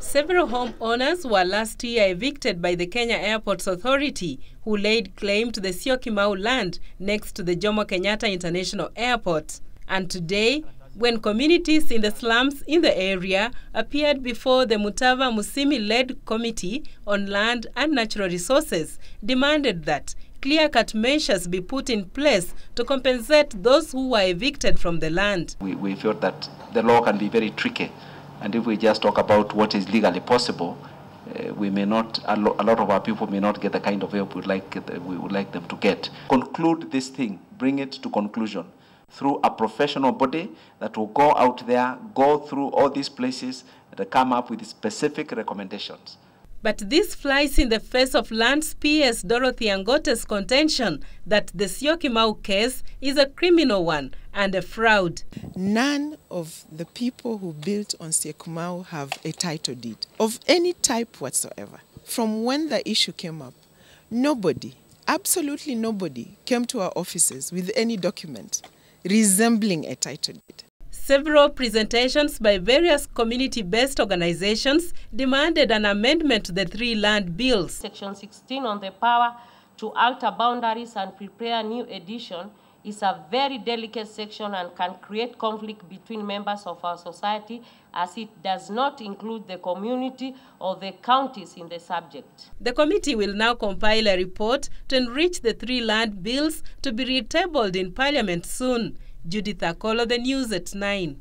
Several homeowners were last year evicted by the Kenya Airports Authority, who laid claim to the Syokimau land next to the Jomo Kenyatta International Airport. And today, when communities in the slums in the area appeared before the Mutava Musimi-led Committee on Land and Natural Resources, demanded that clear-cut measures be put in place to compensate those who were evicted from the land. We felt that the law can be very tricky. And if we just talk about what is legally possible, we may not, a lot of our people may not get the kind of help we would like them to get. Conclude this thing, bring it to conclusion through a professional body that will go out there, go through all these places and come up with specific recommendations. But this flies in the face of Land's PS Dorothy Angote's contention that the Syokimau case is a criminal one and a fraud. None of the people who built on Syokimau have a title deed of any type whatsoever. From when the issue came up, nobody, absolutely nobody, came to our offices with any document resembling a title deed. Several presentations by various community-based organizations demanded an amendment to the 3 land bills. Section 16 on the power to alter boundaries and prepare a new edition is a very delicate section and can create conflict between members of our society, as it does not include the community or the counties in the subject. The committee will now compile a report to enrich the 3 land bills to be retabled in Parliament soon. Judith Akolo, the News at 9.